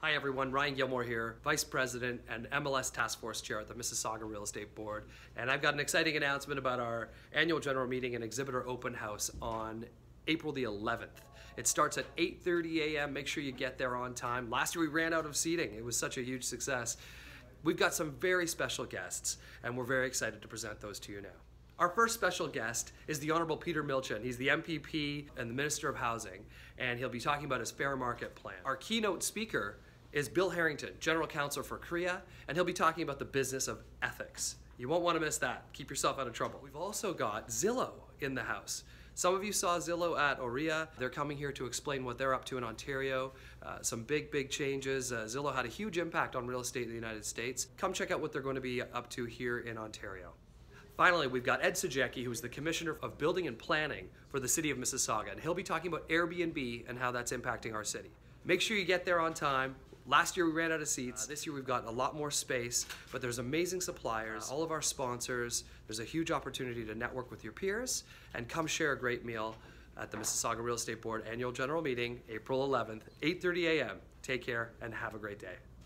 Hi everyone, Ryan Gilmore here, Vice President and MLS Task Force Chair at the Mississauga Real Estate Board. And I've got an exciting announcement about our annual general meeting and exhibitor open house on April the 11th. It starts at 8:30 a.m. Make sure you get there on time. Last year we ran out of seating. It was such a huge success. We've got some very special guests and we're very excited to present those to you now. Our first special guest is the Honorable Peter Milczyn. He's the MPP and the Minister of Housing, and he'll be talking about his fair market plan. Our keynote speaker is Bill Harrington, General Counsel for CREA, and he'll be talking about the business of ethics. You won't want to miss that. Keep yourself out of trouble. We've also got Zillow in the house. Some of you saw Zillow at OREA. They're coming here to explain what they're up to in Ontario. Some big changes. Zillow had a huge impact on real estate in the United States. Come check out what they're going to be up to here in Ontario. Finally, we've got Ed Sajecki, who's the Commissioner of Building and Planning for the City of Mississauga, and he'll be talking about Airbnb and how that's impacting our city. Make sure you get there on time. Last year we ran out of seats. This year we've got a lot more space, but there's amazing suppliers, all of our sponsors. There's a huge opportunity to network with your peers and come share a great meal at the Mississauga Real Estate Board Annual General Meeting, April 11th, 8:30 a.m. Take care and have a great day.